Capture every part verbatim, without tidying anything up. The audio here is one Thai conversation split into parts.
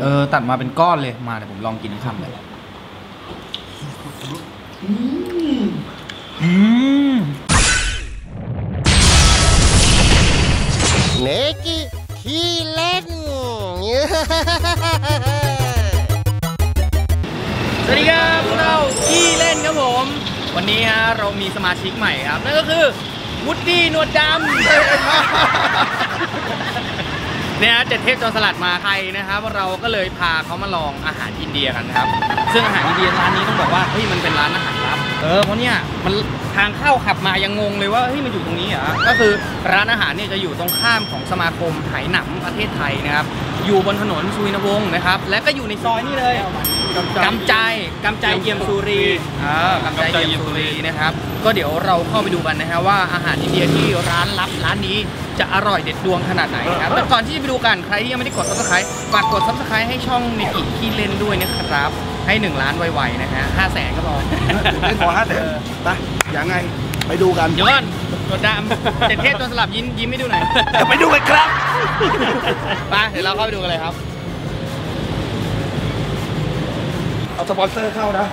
เออตัดมาเป็นก้อนเลยมาเดี๋ยวผมลองกินคำเลยเนกิขี้เล่นสวัสดีครับพวกเราขี้เล่นครับผมวันนี้ฮะเรามีสมาชิกใหม่ครับนั่นก็คือวูดดี้หนวดดำเนี่ยเจ็ดเทพจอสลัดมาไทยนะครับเราก็เลยพาเขามาลองอาหารอินเดียกันนะครับซึ่งอาหารอินเดียร้านนี้ต้องบอกว่าเฮ้ยมันเป็นร้านอาหารลับเออเพราะเนี่ยมันทางเข้าขับมายังงงเลยว่าเฮ้ยมันอยู่ตรงนี้เหรอก็คือร้านอาหารเนี่ยจะอยู่ตรงข้ามของสมาคมไหหนำประเทศไทยนะครับอยู่บนถนนสุวินวงศ์นะครับและก็อยู่ในซอยนี่เลยกำใจกำใจเยี่ยมสุรีอ่ากำใจเยี่ยมสุรีนะครับก็เดี๋ยวเราเข้าไปดูกันนะฮะว่าอาหารอินเดียที่ร้านลับร้านนี้จะอร่อยเด็ดดวงขนาดไหนครับแต่ก่อนที่จะไปดูกันใครที่ยังไม่ได้กด ซับสไครบ์ ฝากกด ซับสไครบ์ ให้ช่องเนกิขี้เล่นด้วยนะครับให้หนึ่งล้านไวๆนะฮะห้าแสนก็พอไม่พอห้าแสนไปยังไงไปดูกันเดี๋ยวก่อนตัวดำเจ็ดเทพจนสลับยิ้มยิ้มให้ดูหน่อยจะไปดูกันครับไปเดี๋ยวเราเข้าไปดูกันเลยครับเอาสปอนเซอร์เข้านะ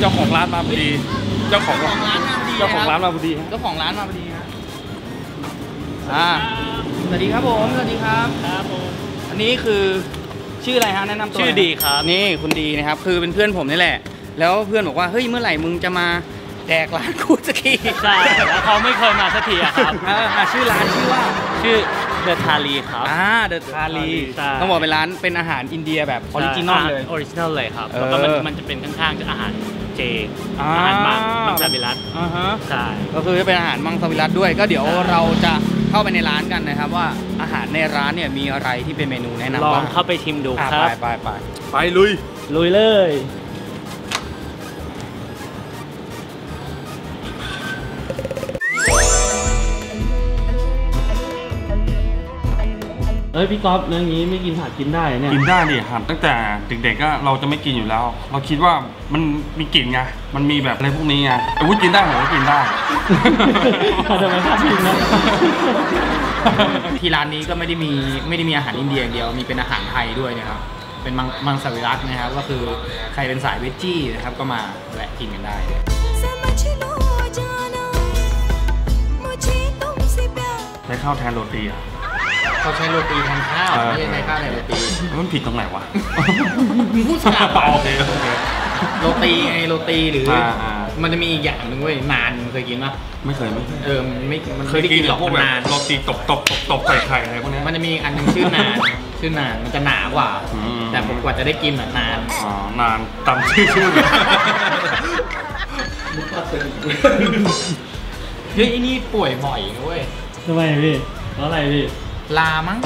เจ้าของร้านมาพอดีเจ้าของร้านเจ้าของร้านมาพอดีเจ้าของร้านมาพอดีฮะอ่าสวัสดีครับผมสวัสดีครับครับผมอันนี้คือชื่ออะไรฮะแนะนำตัวชื่อดีครับนี่คุณดีนะครับคือเป็นเพื่อนผมนี่แหละแล้วเพื่อนบอกว่าเฮ้ยเมื่อไหร่มึงจะมาแดกร้านกูสักทีใช่แล้วเขาไม่เคยมาสักทีครับชื่อร้านชื่อว่าชื่อเดอะทาลีครับอ่าเดอะทาลีต้องบอกเป็นร้านเป็นอาหารอินเดียแบบออริจินอลเลยออริจินอลเลยครับแล้วก็มันมันจะเป็นข้างๆจะอาหารเจอาหารมังมังสวิรัติอ่าฮะใช่ก็คือจะเป็นอาหารมังสวิรัติด้วยก็เดี๋ยวเราจะเข้าไปในร้านกันนะครับว่าอาหารในร้านเนี่ยมีอะไรที่เป็นเมนูแนะนำบ้างลองเข้าไปชิมดูครับไปไปไปลุยลุยเลยเอ้ยพี่ก๊อฟเรื่องนี้ไม่กินผักกินได้เนี่ยกินได้ดิครับตั้งแต่เด็กๆก็เราจะไม่กินอยู่แล้วเราคิดว่ามันมีกลิ่นไงมันมีแบบอะไรพวกนี้ไงไอ้วุ้นกินได้ผมก็กินได้ทำไมพลาดกินนะที่ร้านนี้ก็ไม่ได้มีไม่ได้มีอาหารอินเดียเดียวมีเป็นอาหารไทยด้วยนะครับเป็นมังสวิรัตินะครับก็คือใครเป็นสายเวจจี้นะครับก็มาแวะกินกันได้ใช้ข้าวแทนโรตีอ่ะเขาใช้โรตีทำข้าวไม่ใช่ในข้าวในโรตีมันผิดตรงไหนวะพูดสลับเปล่าเลยโรตีไอโรตีหรือมันจะมีอีกอย่างหนึ่งเว้ยนานเคยกินปะไม่เคยไม่เออไม่มันเคยกินหรอกนานโรตีตบตบตบใส่ไข่อะไรพวกนี้มันจะมีอันนึงชื่อนานชื่อนานมันจะหนากว่าแต่ผมกว่าจะได้กินนานอ๋อนานตามชื่อชื่อเฮ้ยไอ้นี่ป่วยบ่อยนะเว้ยทำไมพี่เพราะอะไรพี่ลามั้ง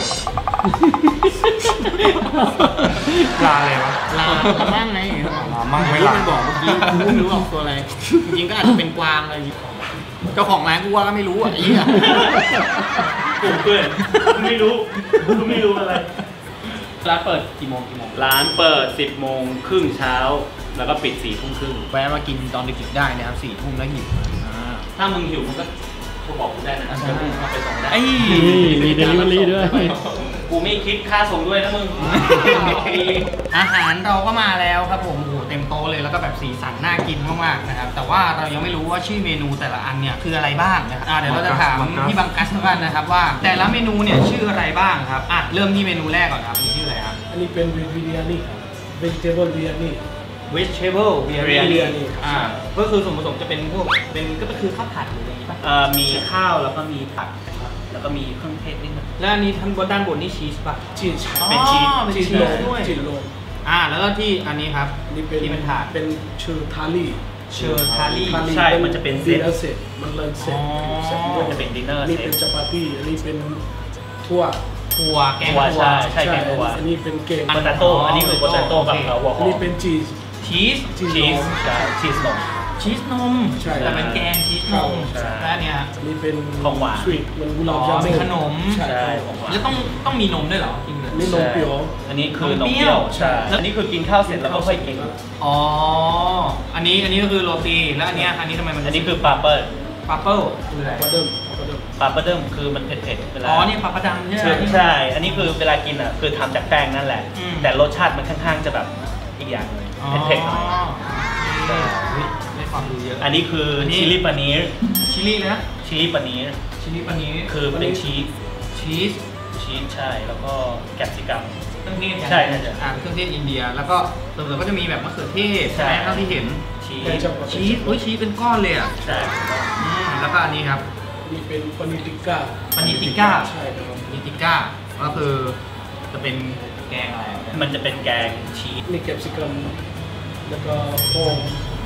ลาอะไรวะลามั่งไงลามั่งไม่ลาบอกเมื่อกี้กูไม่รู้ออกตัวอะไรจริงก็อาจจะเป็นกวางอะไรเจ้าของร้านกูว่าก็ไม่รู้อ่ะไอ้เหี้ยกูเกินกูไม่รู้กูไม่รู้อะไรร้านเปิดกี่โมงกี่โมงร้านเปิดสิบโมงครึ่งเช้าแล้วก็ปิดสี่ทุ่มครึ่งแวะมากินตอนดึกๆได้นะครับสี่ทุ่มแล้วหิวถ้ามึงหิวมึงก็บอกกูได้นะไอ้มีเดลิเวอรี่ด้วยกูไม่คิดค่าส่งด้วยนะมึงอาหารเราก็มาแล้วครับผมโอ้เต็มโต๊ะเลยแล้วก็แบบสีสันน่ากินมากๆนะครับแต่ว่าเรายังไม่รู้ว่าชื่อเมนูแต่ละอันเนี่ยคืออะไรบ้างนะครับเดี๋ยวเราจะถามพี่บังกัสกันนะครับว่าแต่ละเมนูเนี่ยชื่ออะไรบ้างครับอ่ะเริ่มที่เมนูแรกก่อนครับชื่ออะไรครับอันนี้เป็นเวจิเรียนี่เวจิเทเบิลเรียนี่เวจิเทเบิลเรียนี่อ่าก็คือส่วนผสมจะเป็นพวกเป็นก็คือข้าวผัดมีข้าวแล้วก็มีผักแล้วก็มีเครื่องเทศนิดนึงแล้วอันนี้ทั้งบนด้านบนนี่ชีสป่ะชีสเป็นชีสชีสโรลด้วยชีสโรลอ่าแล้วก็ที่อันนี้ครับนี่เป็นถาดเป็นเชอร์ทาลีเชอร์ทาลีใช่มันจะเป็นเซตเซตมันเลยเซตมันจะเป็นดินเนอร์นี่เป็นชาปาตี้อันนี้เป็นถั่วถั่วแกงถั่วใช่แกงถั่วอันนี้เป็นเกมโปเตโต้อันนี้คือโปเตโต้กับหัวหอมนี่เป็นชีสชีสชีสชีสโรลชีสนมแต่เป็นแกงชีสนมแล้วเนี่ยนี่เป็นของหวานมันบุหรี่เป็นขนมแล้วต้องต้องมีนมด้วยเหรอกินเลย นี่นมเปรี้ยวอันนี้คือนมเปรี้ยวใช่อันนี้คือกินข้าวเสร็จแล้วก็ค่อยกินอ๋ออันนี้อันนี้ก็คือโรตีแล้วอันนี้อันนี้ทำไมมันอันนี้คือปลาเปิ้ลปลาเปิ้ลคืออะไรปลาเดิมปลาเดิมคือมันเผ็ดๆเวลาอ๋อนี่ปลาประดังใช่ไหมใช่อันนี้คือเวลากินอ่ะคือทำจากแป้งนั่นแหละแต่รสชาติมันค่อนข้างจะแบบอีกอย่างเลยเผ็ดๆหน่อยได้ความรู้เยอะอันนี้คือชิลิปานีชิลินะชิลิปานีชิลิปานีคือเป็นชีสชีสชีสใช่แล้วก็แกปซิกัมเครื่องเทศใช่ใช่อ่าเครื่องเทศอินเดียแล้วก็เติมๆก็จะมีแบบมะเขือเทศใช่เท่าที่เห็นชีสชีสโอ้ยชีสเป็นก้อนเลยอ่ะใช่แล้วก็อันนี้ครับนี่เป็นปานิติก้าปานิติก้าใช่ครับปานิติก้าก็คือจะเป็นแกงอะไรมันจะเป็นแกงชีสมีแกปซิกัมแล้วก็โป้ง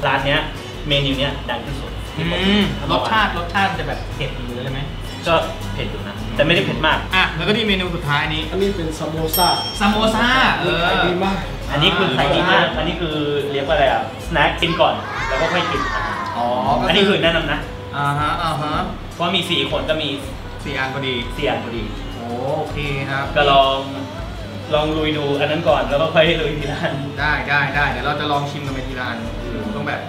ร้านเนี้ยเมนูเนี้ยดังที่สุดรสชาติรสชาติจะแบบเผ็ดอยู่เลยไหมก็เผ็ดอยู่นะแต่ไม่ได้เผ็ดมากอ่ะแล้วก็ที่เมนูสุดท้ายนี้อันนี้เป็นซามโมซาซามโมซาเออใส่ดีมากอันนี้คือใส่ดีมากอันนี้คือเรียกว่าอะไรอ่ะสแน็คกินก่อนแล้วก็ค่อยกินอ๋ออันนี้คือแนะนำนะอ่าฮะอ่าฮะเพราะมีสี่คนก็มีสี่อันพอดีสี่อันพอดีโอเคครับก็ลองลองลุยดูอันนั้นก่อนแล้วก็ค่อยลุยทีละอันได้ได้ได้เดี๋ยวเราจะลองชิมกันไปทีละอันต้องแบบ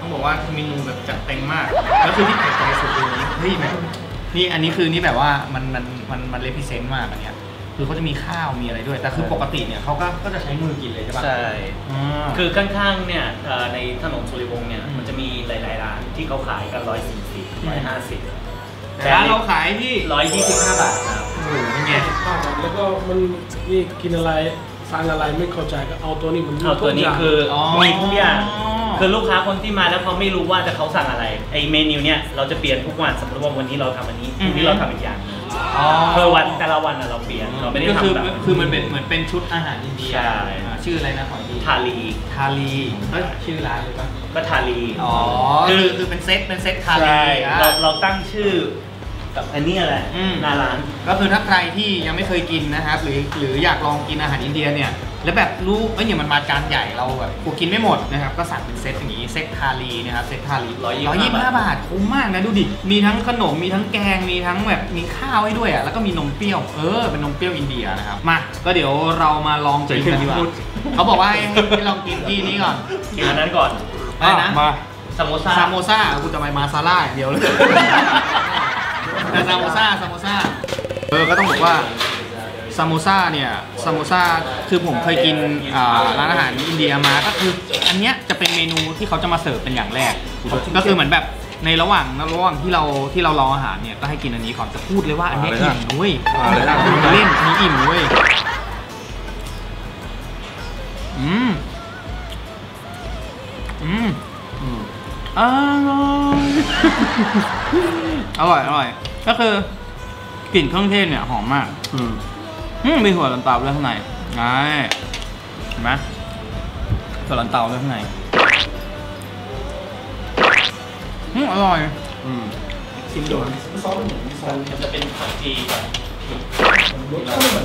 ต้องบอกว่าคือเมนูแบบจัดเต็มมากแล้วคือที่เผ็ดใจสุดเลยนี่ไหมนี่อันนี้คือนี่แบบว่ามันมันมันมันเลพิเซนต์มากอันเนี้ยคือเขาจะมีข้าวมีอะไรด้วยแต่คือปกติเนี่ยเขาก็ก็จะใช้มือกินเลยใช่ป่ะใช่คือข้างๆเนี่ยในถนนสุริวงศ์เนี่ยมันจะมีหลายๆร้านที่เขาขายกันร้อยสี่สิบร้อยห้าสิบแต่เราขายที่ร้อยยี่สิบห้าบาทครับถูกเป็นไงแล้วก็มันนี่กินอะไรสารอะไรไม่เข้าใจก็เอาตัวนี้มันเอาตัวนี้คือมีทุกอย่างคือลูกค้าคนที่มาแล้วเขาไม่รู้ว่าจะเขาสั่งอะไรไอเมนูเนี่ยเราจะเปลี่ยนทุกวันสมมติว่าวันนี้เราทำอันนี้วันนี้เราทำอีกอย่างคือวันแต่ละวันเราเปลี่ยนเราไม่ได้ทำแบบคือมันเป็นเหมือนเป็นชุดอาหารอินเดียชื่ออะไรนะของทาลีทาลีก็ชื่อร้านเลยป่ะก็ทาลีอ๋อคือคือเป็นเซ็ตเป็นเซ็ตทาลีเราเราตั้งชื่อกับอันนี้อะไรนาร้านก็คือถ้าใครที่ยังไม่เคยกินนะครับหรือหรืออยากลองกินอาหารอินเดียเนี่ยแล้วแบบรู้เอ้ยเนี่ยมันมาจานใหญ่เราแบบกูกินไม่หมดนะครับก็สั่งเป็นเซตอย่างนี้เซตทาลีนะครับเซตทาลีร้อยยี่สิบห้าบาทคุ้มมากนะดูดิมีทั้งขนมมีทั้งแกงมีทั้งแบบมีข้าวให้ด้วยอ่ะแล้วก็มีนมเปรี้ยวเออเป็นนมเปรี้ยวอินเดียนะครับมาก็เดี๋ยวเรามาลองกินกันดีกว่าเขาบอกว่าให้ลองกินที่นี้ก่อนกินอันนั้นก่อนอะไรนะมาซามโมซาซามโมซากูจะไปมาซาล่าเดี๋ยวเลยแต่ซามโมซาซามโมซาเออก็ต้องบอกว่าซามโมซาเนี่ยซามโมซาคือผมเคยกินร้านอาหารอินเดียมาก็คืออันเนี้ยจะเป็นเมนูที่เขาจะมาเสิร์ฟเป็นอย่างแรกก็คือเหมือนแบบในระหว่างระหว่างที่เราที่เรารออาหารเนี่ยก็ให้กินอันนี้ก่อนจะพูดเลยว่าอันนี้อิ่มนุ้ยเล่นอันนี้อิ่มนุ้ยอืมอืมอร่อยอร่อยอร่อยก็คือกลิ่นเครื่องเทศเนี่ยหอมมากอืมมีถั่วลันเตาด้วยข้างในไงเห็นไหมถั่วลันเตาด้วยข้างในอืมอร่อยอืมกินโดนซอสเหมือนซอสมันจะเป็นผักชีแบบรสชาติเหมือน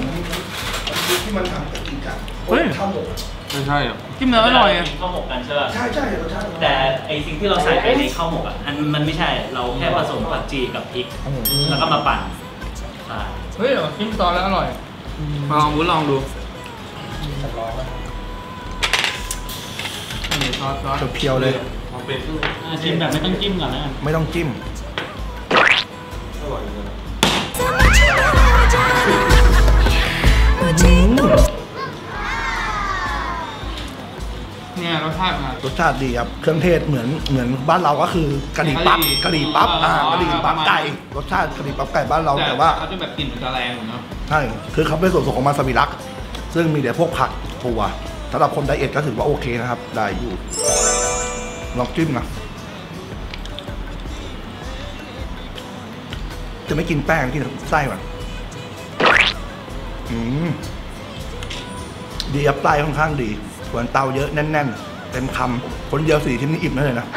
ที่มันทำจากกินกันเฮ้ยข้าวหมกไม่ใช่หรอจิ้มเนื้ออร่อยข้าวหมกกันใช่ป่ะใช่ใช่รสชาติแต่ไอสิ่งที่เราใส่ไปในข้าวหมกอ่ะอันมันไม่ใช่เราแค่ผสมผักชีกับพริกแล้วก็มาปั่นเฮ้ยจิ้มซอสแล้วอร่อยลองดูลองดูซอสซอสเพียวเลยจิ้มแบบไม่ต้องจิ้มก่อนนะไม่ต้องจิ้มอร่อยเลยเนี่ยรสชาติรสชาติดีครับเครื่องเทศเหมือนเหมือนบ้านเราก็คือกะหรี่ปั๊บกะหรี่ปั๊บอ่ากะหรี่ปั๊บไก่รสชาติกะหรี่ปั๊บไก่บ้านเราแต่ว่าเขาจะแบบกลิ่นกระแรงเนาะใช่คือเขาเป็นส่วนผสมของมัสมิรักซึ่งมีเดี๋ยวพวกผักถั่วสำหรับคนไดเอทก็ถือว่าโอเคนะครับได้อยู่ลองจิ้มนะจะไม่กินแป้งกินไส้ก่อนอืมดีอัพไส้ค่อนข้างดีส่วนเตาเยอะแน่นๆเต็มคำคนเดียวสี่ทิมนี่อิ่มเลยนะ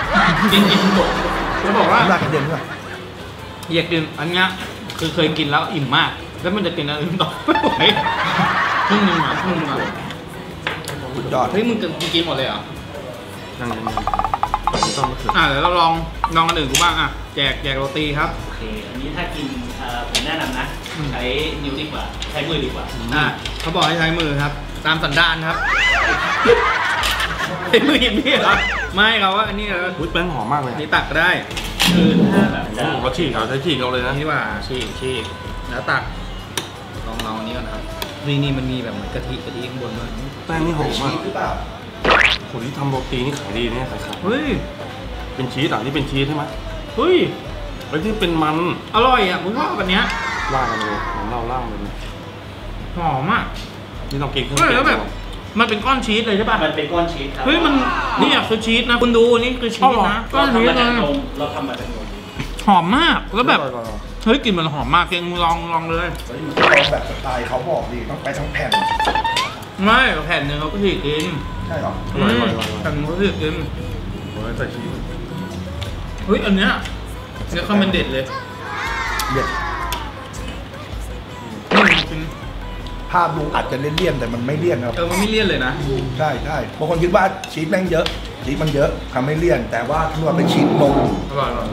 กินอิ่มหมดจะบอกว่าอยากกินด้วยอยากกินอันเนี้ยคือเคยกินแล้วอิ่มมากแล้วมันจะกินอะไรต่อไปครึ่งนึงอ่ะครึ่งนึงอ่ะเฮ้ยมึงกินหมดเลยเหรออ่ะเดี๋ยวเราลองลองกันอื่นกูบ้างอ่ะแจกแจกโรตีครับโอเคอันนี้ถ้ากินผมแนะนำนะ ใช้นิ้วดีกว่าใช้มือดีกว่าอ่าเขาบอกให้ใช้มือครับตามสันดานครับใช้มือหยิบนี่เหรอไม่เราว่าอันนี้เราอุ้ยแป้งหอมมากเลยนี่ตักได้คือถ้าแบบเราฉีกเราใช้ฉีกเราเลยนะนี่ว่าฉีกฉีกแล้วตักลองลองอันนี้ก่อนครับนี่นี่มันมีแบบเหมือนกะทิกะทิข้างบนด้วยแป้งนี่หอมมากคนที่ทำโรตีนี่ขายดีเนี่ยขายขายเฮ้ยเป็นชีสอ่ะนี่เป็นชีสใช่ไหมเฮ้ยไอ้ที่เป็นมันอร่อยอ่ะมึงชอบแบบเนี้ยล่างเลยของเราล่างเลยหอมอ่ะนี่ต้องกินเครื่องเคียงแบบมันเป็นก้อนชีสเลยใช่ป่ะมันเป็นก้อนชีสครับเฮ้ยมันนี่อ่ะคือชีสนะคุณดูนี่คือชีสนะก้อนชีสเลยเราทำมาจากนมหอมมากแล้วแบบเฮ้ยกลิ่นมันหอมมากเก่งลองลองเลยแบบสไตล์เขาบอกดีต้องไปทั้งแผ่นไม่แผ่นหนึ่งเขาก็ฉีกกินใช่หรอแผ่นเขาฉีกกินใส่ชีสเฮ้ยอันเนี้ยเนื้อข้าวมันเด็ดเลยเด็ดภาพลุงอาจจะเลี่ยนๆแต่มันไม่เลี่ยนครับเออมันไม่เลี่ยนเลยนะใช่ใช่บางคนคิดว่าชีสแม่งเยอะชีสมันเยอะทำให้เลี่ยนแต่ว่าที่ว่าเป็นชีสนม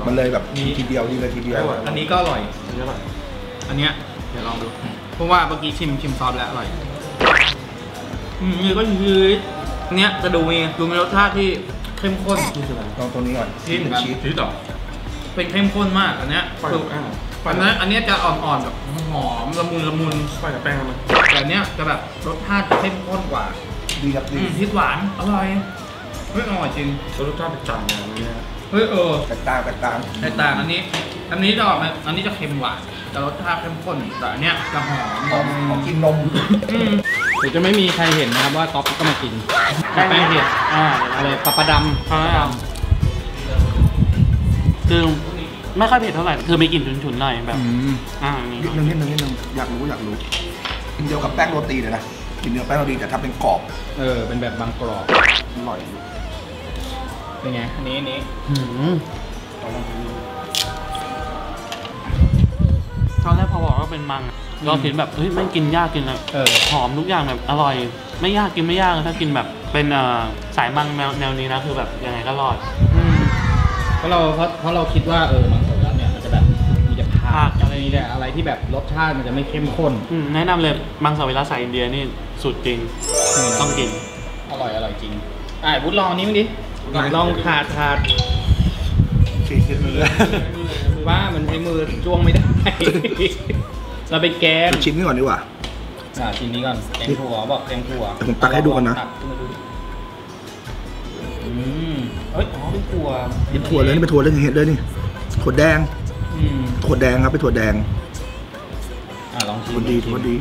มันเลยแบบทีเดียวดีเลยทีเดียวอันนี้ก็อร่อยอันเนี้ยเดี๋ยวลองดูเพราะว่าเมื่อกี้ชิมชิมซอสแล้วอร่อยมีก็ยืดเนี้ยจะดูมีดูมีรสชาติที่เข้มข้นลองตัวนี้ก่อนชีสเป็นชีสชีสต่อเป็นเข้มข้นมากอันเนี้ยอันนี้อันนี้จะอ่อนๆแบบหอมละมุนละมุนไปกับแป้งมันแต่เนี้ยจะแบบรสชาติเข้มข้นกว่าดีครับดีชีสหวานอร่อยเฮ้ยอร่อยจริงรสชาติเป็นจังอย่างนี้เฮ้ยเออแตกต่างแตกต่างแตกต่างอันนี้อันนี้จะออกอันนี้จะเค็มหวานแต่รสชาติเข้มข้นแต่อันเนี้ยจะหอมของกินนมเดี๋ยวจะไม่มีใครเห็นนะครับว่าต๊อบก็มากินแป้งเห็ดอ่าอะไรปลาปลาดำปลาดำคือไม่ค่อยเผ็ดเท่าไหร่คือไม่กินฉุนๆหน่อยแบบอ่านิดนึงนิดนึงนิดนึงอยากรู้อยากรู้กินเดียวกับแป้งโรตีเลยนะกินเดียวแป้งโรตีแต่ถ้าเป็นกรอบเออเป็นแบบบางกรอบอร่อยเป็นไงอันนี้อันนี้ตอนแรกพอบอกว่าเป็นมังเราเห็นแบบเฮ้ยไม่กินยากกินแบบหอมทุกอย่างแบบอร่อยไม่ยากกินไม่ยากถ้ากินแบบเป็นสายมังแนวนี้นะคือแบบยังไงก็รอดเพราะเราเพราะเราคิดว่าเออมังสวิรัติเนี่ยมันจะแบบมีจะพากอะไรนี่แหละอะไรที่แบบรสชาติมันจะไม่เข้มข้นแนะนำเลยมังสวิรัติสายอินเดียนี่สุดจริงต้องกินอร่อยอร่อยจริงอ่ะบุญลองนี้มั้งดิลองขาดขาดฉีกมือว่ามันใช้มือจ้วงไม่ได้เราไปแกงชิมนี้ก่อนดีกว่าอ่าชิมนี้ก่อนแกงถั่วบอกแกงถั่วผมตักให้ดูกันนะเอ้ยอ๋อเป็นถั่วเป็นถั่วเลยนี่เป็นถั่วเลยเห็นเลยนี่ถั่วแดงถั่วแดงครับเป็นถั่วแดงอ่าลองชิมดีถั่วดี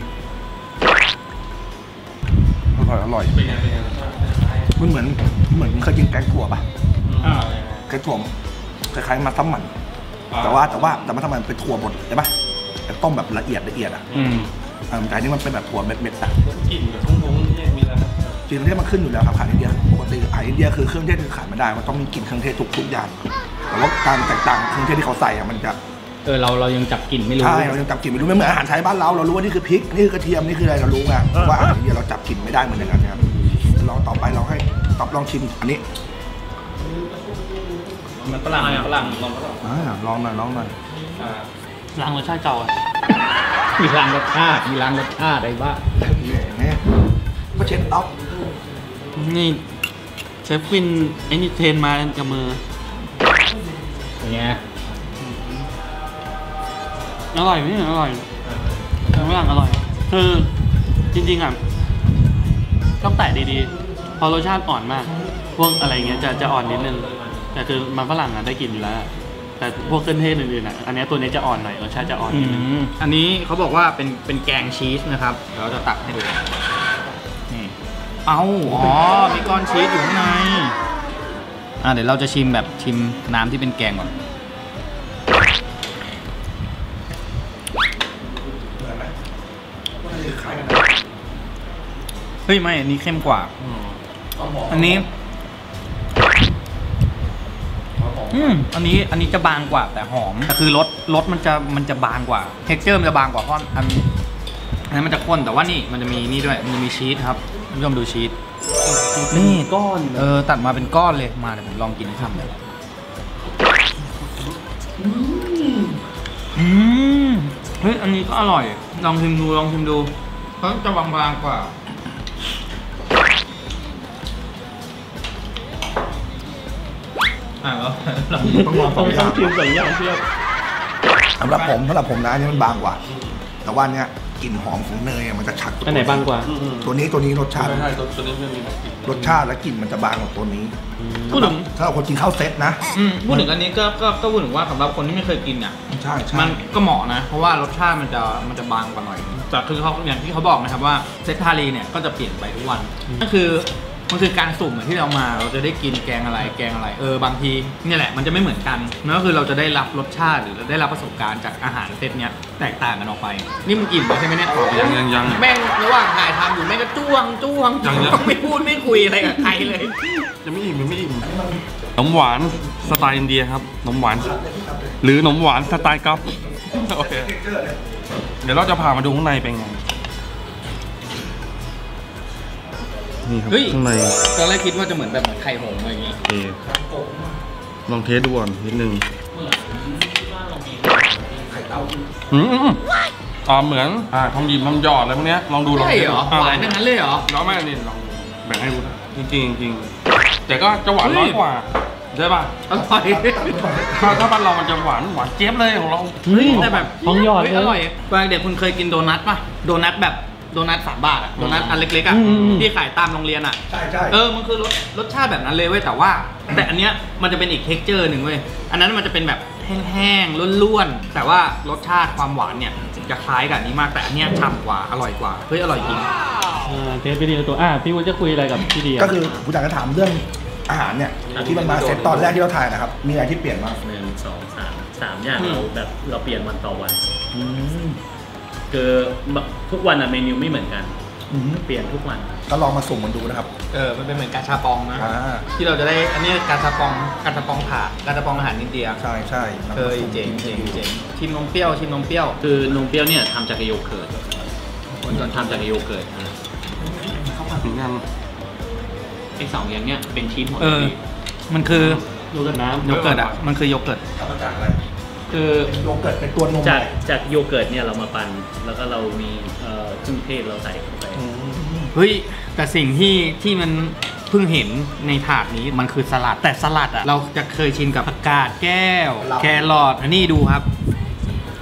อร่อยอร่อยมันเหมือนเหมือนเคยกินแกงถั่วป่ะอ่าแกงถั่วคล้ายๆมัสมั่นแต่ว่าแต่ว่าแต่มัสมั่นเป็นถั่วบดใช่ป่ะแต่ต้มแบบละเอียดละเอียดอ่ะอืมอ่าแต่นี่มันเป็นแบบถั่วเม็ดๆอ่ะกลิ่นแบบงงๆนี่มีแล้วเครื่องเทศมันขึ้นอยู่แล้วครับขาดอินเดียปกติขาดอินเดียคือเครื่องเทศคือขาดไม่ได้มันต้องมีกลิ่นเครื่องเทศทุกทุกอย่างแต่ว่าการแตกต่างเครื่องเทศที่เขาใส่อะมันจะเออเราเรายังจับกลิ่นไม่รู้ใช่เรายังจับกลิ่นไม่รู้ไม่เหมือนอาหารไทยบ้านเราเรารู้ว่านี่คือพริกนี่คือกระเทียมนี่คืออะไรเรารู้ไงว่าอาหารอินเดียเราจับกลิ่นไม่ได้เหมือนกันนะครับลองต่อไปลองให้ตอบลองชิมอันนี้มันฝรั่งฝรั่งลองก็ลองอ่าลองหน่อยลองหน่อยอ่าล้างรสชาติเก่าอ่ะมีล้างรสชาติมีล้างรสชาติอะไรบ้างเนี่ยก็เช็ดต๊อกนี่เชฟกินไอ้นี่เทนมากับมืออย่างเงี้ยอร่อยไหมอร่อยทำไม่ร่างอร่อยคือจริงๆอ่ะต้องแตะดีๆพอรสชาติอ่อนมากพวกอะไรเงี้ยจะจะอ่อนนิดนึงแต่คือมันฝรั่งอ่ะได้กินอยู่แล้วแต่พวกเครื่องเทศอื่นๆอ่ะอันนี้ตัวนี้จะอ่อนหน่อยรสชาติจะอ่อนนิดนึงอันนี้เขาบอกว่าเป็นเป็นแกงชีสนะครับเราจะตักให้ดูเอาอ๋อมีก้อนชีสอยู่ข้างในอ่ะเดี๋ยวเราจะชิมแบบชิมน้ำที่เป็นแกงก่อนเฮ้ยไม่อันนี้เข้มกว่าอันนี้อืมอันนี้อันนี้จะบางกว่าแต่หอมคือรสรสมันจะมันจะบางกว่าเท็กเจอร์มันจะบางกว่าเพราะอันอันนั้นมันจะข้นแต่ว่านี่มันจะมีนี่ด้วยมันจะมีชีสครับคุณผู้ชมดูชีสนี่ก้อนเออตัดมาเป็นก้อนเลยมาเดี๋ยวผมลองกินคำเดี๋ยวอืม เฮ้ยอันนี้ก็อร่อยลองชิมดูลองชิมดูเขาจะบางๆกว่าอ่ะแล้วต้องลองสองอย่างชิมสองอย่างเชื่อสำหรับผมสำหรับผมนะนี่มันบางกว่าแต่ว่าเนี้ยกลิ่นหอมของเนยมันจะชัดตัวไหนบางกว่าตัวนี้ตัวนี้รสชาติรสชาติและกลิ่นมันจะบางกว่าตัวนี้พูดถึงถ้าเราคนกินข้าวเซตนะพูดถึงอันนี้ก็ก็ก็พูดถึงว่าสำหรับคนที่ไม่เคยกินอ่ะใช่มันก็เหมาะนะเพราะว่ารสชาติมันจะมันจะบางกว่าหน่อยจากคือเขาอย่างที่เขาบอกนะครับว่าเซตทาลีเนี่ยก็จะเปลี่ยนไปทุกวันก็คือมันคือการสุ่มที่เรามาเราจะได้กินแกงอะไรแกงอะไรเออบางทีนี่แหละมันจะไม่เหมือนกันนั่นก็คือเราจะได้รับรสชาติหรือได้รับประสบการณ์จากอาหารเซตเนี้ยแตกต่างกันออกไปนี่มึงอิ่มใช่ไหมเนี่ยยังยังยังแม่งระหว่างถ่ายทำอยู่แม่งก็จ้วงจ้วงไม่พูดไม่คุยอะไรกับใครเลยจะไม่อิ่มไม่อิ่มขนมหวานสไตล์อินเดียครับขนมหวานหรือขนมหวานสไตล์กั๊บเดี๋ยวเราจะพามาดูข้างในเป็นไงเฮ้ยตอนแรกคิดว่าจะเหมือนแบบเหมือนไข่หงอะไรอย่างงี้ลองเทสดูก่อนนิดนึงอืมอ๋อเหมือนอ่าทองหยิบทองหยอดอะไรพวกเนี้ยลองดูลองดูหวานอย่างนั้นเลยเหรอน้องแม่นี่ลองแบ่งให้ดูจริงจริงจริงแต่ก็จะหวานน้อยกว่าใช่ป่ะอร่อยถ้าบ้านเรามันจะหวานหวานเจี๊ยบเลยของเราแต่แบบทองหยอดอร่อยตอนเด็กคุณเคยกินโดนัทป่ะโดนัทแบบโดนัทสามบาทอะโดนัทอันเล็กๆอะที่ขายตามโรงเรียนอะใช่ใช่เออมันคือรสรสชาติแบบนั้นเลยเว้ยแต่ว่าแต่อันเนี้ยมันจะเป็นอีกเท็กเจอร์หนึ่งเว้ยอันนั้นมันจะเป็นแบบแห้งๆล้วนๆแต่ว่ารสชาติความหวานเนี่ยจะคล้ายกับนี้มากแต่อันเนี้ยฉ่ำกว่าอร่อยกว่าเฮ้ยอร่อยจริงอ่าเทสไปดีตัวอ่าพี่วุฒิจะคุยอะไรกับพี่ดีก็คือผู้จัดก็ถามเรื่องอาหารเนี่ยที่มันมาเสร็จตอนแรกที่เราถ่ายนะครับมีอะไรที่เปลี่ยนบ้างหนึ่งสองสามสามอย่างเราแบบเราเปลี่ยนวันต่อวันคือทุกวันอะเมนูไม่เหมือนกันเปลี่ยนทุกวันก็ลองมาสุ่มมันดูนะครับเออมันเป็นเหมือนกาชาปองนะที่เราจะได้อันนี้กาชาปองกาชาปองถาดกาชาปองอาหารอินเดียใช่ใช่เคยเจ๋งเจ๋งเจ๋งชิมนมเปรี้ยวชิมนมเปรี้ยวคือนมเปรี้ยวเนี่ยทำจากโยเกิร์ตคนจนทำจากโยเกิร์ตเข้ามาถึงยังไอ้สองอย่างเนี้ยเป็นชีสหมดเลยมันคือโยเกิร์ตน้ำโยเกิร์ตอะมันคือโยเกิร์ตจากอะไรคือโยเกิร์ตเป็นตัวนมจากจากโยเกิร์ตเนี่ยเรามาปั่นแล้วก็เรามีเครื่องเทศเราใส่เข้าไปเฮ้ยแต่สิ่งที่ที่มันเพิ่งเห็นในถาดนี้มันคือสลัดแต่สลัดอ่ะเราจะเคยชินกับผักกาดแก้วแครอทอันนี้ดูครับ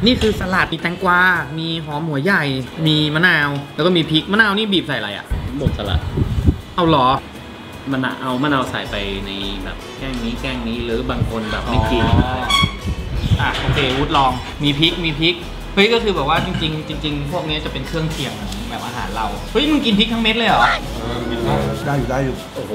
นี่คือสลัดมีแตงกวามีหอมหัวใหญ่มีมะนาวแล้วก็มีพริกมะนาวนี่บีบใส่อะไรอ่ะบดสลัดเอาหรอมะนาวเอามะนาวใส่ไปในแบบแกงนี้แกงนี้หรือบางคนแบบไม่กินอ่ะโอเควุฒิลองมีพริกมีพริกเฮ้ยก็คือแบบว่าจริงๆจริงๆพวกนี้จะเป็นเครื่องเคียงแบบอาหารเราเฮ้ยมึงกินพริกทั้งเม็ดเลยเหรอได้อยู่ได้อยู่โอ้โห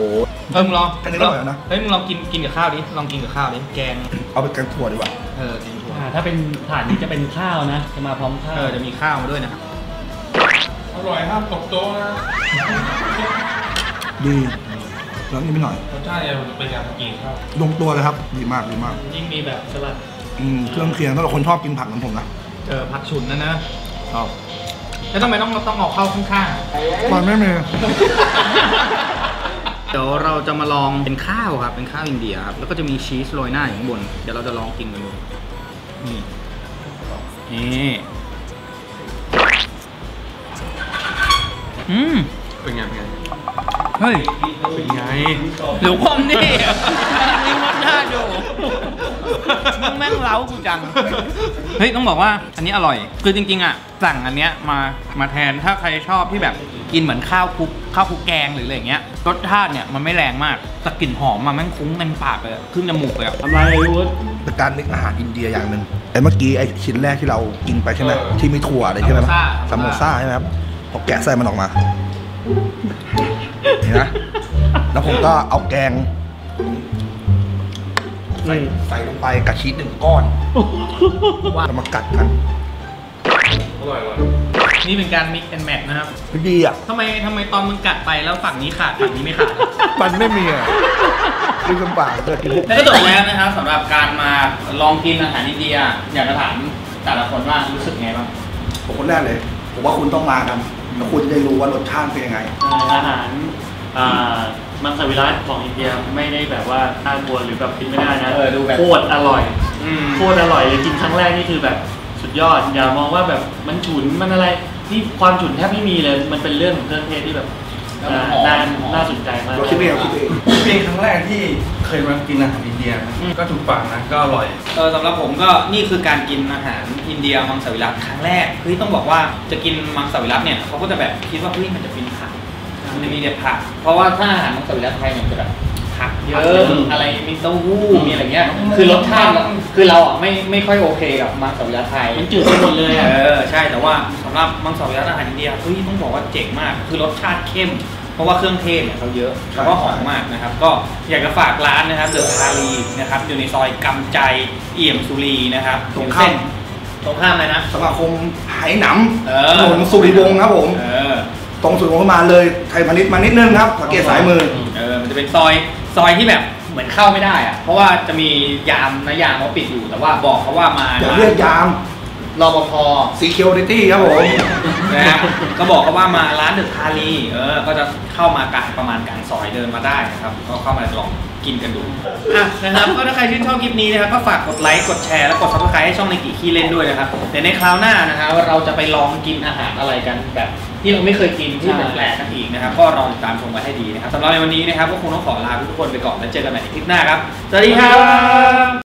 เฮ้ยมึงลองกันได้หน่อยนะเฮ้ยมึงลองกินกินกับข้าวดิลองกินกับข้าวดิแกงเอาไปแกงถั่วดีกว่าเออแกงถั่วถ้าเป็นถาดนี้จะเป็นข้าวนะจะมาพร้อมข้าวเออจะมีข้าวมาด้วยนะครับอร่อยครับตบโต๊ะนะดีแล้วนี่ไม่หน่อยรสชาติจะเป็นการกินข้าวลงตัวเลยครับดีมากดีมากยิ่งมีแบบสลัดเครื่องเคียงถ้าเราคนชอบกินผักเหมือนผมนะเจอผักฉุนนะนะครับแล้วทำไมต้องต้องออกเข้าข้างๆมันไม่มีเดี๋ยวเราจะมาลองเป็นข้าวครับเป็นข้าวอินเดียครับแล้วก็จะมีชีสโรยหน้าอยู่ข้างบนเดี๋ยวเราจะลองกินกันดูนี่นี่อืมเป็นไงเป็นไงเฮ้ยเป็นไงเดี๋ยวความนี่นี่มันน่าดูมึงแม่งเล้ากูจังเฮ้ยต้องบอกว่าอันนี้อร่อยคือจริงๆอ่ะสั่งอันเนี้ยมามาแทนถ้าใครชอบที่แบบกินเหมือนข้าวคลุกข้าวคลุกแกงหรืออะไรอย่างเงี้ยรสชาติเนี่ยมันไม่แรงมากแต่กลิ่นหอมมาแม่งคุ้งเต็มปากเลยขึ้นจมูกเลยทำลายวุฒิเป็นการนึกอาหารอินเดียอย่างหนึ่งแต่เมื่อกี้ไอชิ้นแรกที่เรากินไปใช่ไหมที่มีถั่วอะไรใช่ไหมซามโมซ่าใช่ไหมครับพอแกะไส้มันออกมาเห็นนะแล้วผมก็เอาแกงใส่ใส่ลงไปกระชีสหนึ่งก้อนแล้วมากัดกันอร่อยๆนี่เป็นการมิกแอนด์แมทนะครับดีอ่ะทำไมทำไมตอนมึงกัดไปแล้วฝั่งนี้ขาดฝั่งนี้ไม่ขาดมันไม่มีอ่ะคือลำบากเลยกินก็จบแล้วนะครับสำหรับการมาลองกินอาหารอินเดียอยากจะถามแต่ละคนว่ารู้สึกไงบ้างผมคนแรกเลยผมว่าคุณต้องมากันแล้วคุณจะได้รู้ว่ารสชาติเป็นยังไงอาหารมังสวิรัติของอินเดียไม่ได้แบบว่าน่ากลัวหรือแบบกินไม่ได้นะโคตรอร่อยโคตรอร่อยเลยกินครั้งแรกนี่คือแบบสุด ยอดอย่ามองว่าแบบมันฉุนมันอะไรที่ความฉุนแทบไม่มีเลยมันเป็นเรื่องของเครื่องเทศที่แบบน่าน่าสนใจมากคิดเองคิดเองเป็นครั้งแรกที่เคยมากินอาหารอินเดียก็ถูกปากนะก็อร่อยเออสำหรับผมก็นี่คือการกินอาหารอินเดียมังสวิรัติครั้งแรกคือต้องบอกว่าจะกินมังสวิรัติเนี่ยเขาก็จะแบบคิดว่าเฮ้ยมันจะเป็นผักมันจะมีแต่ผักเพราะว่าถ้าอาหารมังสวิรัติไทยมันจะแบบผักเยอะอะไรมีเต้าหู้มีอะไรเงี้ยคือรสชาติคือเราอ่ะไม่ไม่ค่อยโอเคกับมังสวิรัติไทยมันจืดไปหมดเลยเออใช่แต่ว่าสำหรับมังสวิรัติอาหารอินเดียเฮ้ยต้องบอกว่าเจ๋งมากคือรสชาติเข้มเพราะว่าเครื่องเทศเนี่ยเขาเยอะแล้วก็หอมมากนะครับก็อยากจะฝากร้านนะครับเดอะทารีนะครับอยู่ในซอยกำใจเอี่ยมสุรีนะครับตรงข้ามตรงข้ามอะไรนะสมาคมไหหนำถนนสุริวงศ์ครับผมตรงสุดของมาเลยไทยพาณิชย์มานิดนึงครับสังเกตสายมือเออมันจะเป็นซอยซอยที่แบบเหมือนเข้าไม่ได้อะเพราะว่าจะมียามนะยามเขาปิดอยู่แต่ว่าบอกเขาว่ามาอย่าเรียกยามรปภ Security ครับผมนะก็บอกเขาว่ามาร้านเดอะทารีเออก็จะเข้ามากลางประมาณกลางซอยเดินมาได้นะครับก็เข้ามาลองกินกันดูอ่ะนะครับก็ถ้าใครชื่นชอบคลิปนี้นะครับก็ฝากกดไลค์กดแชร์แล้วกด Subscribe ให้ช่องในกี่ขี้เล่นด้วยนะครับเดี๋ยวในคราวหน้านะครับเราจะไปลองกินอาหารอะไรกันแบบที่เราไม่เคยกินที่แปลกๆกันอีกนะครับก็รอติดตามชมกันให้ดีนะครับสำหรับในวันนี้นะครับก็คงต้องขอลาทุกคนไปก่อนแล้วเจอกันใหม่ในคลิปหน้าครับสวัสดีครับ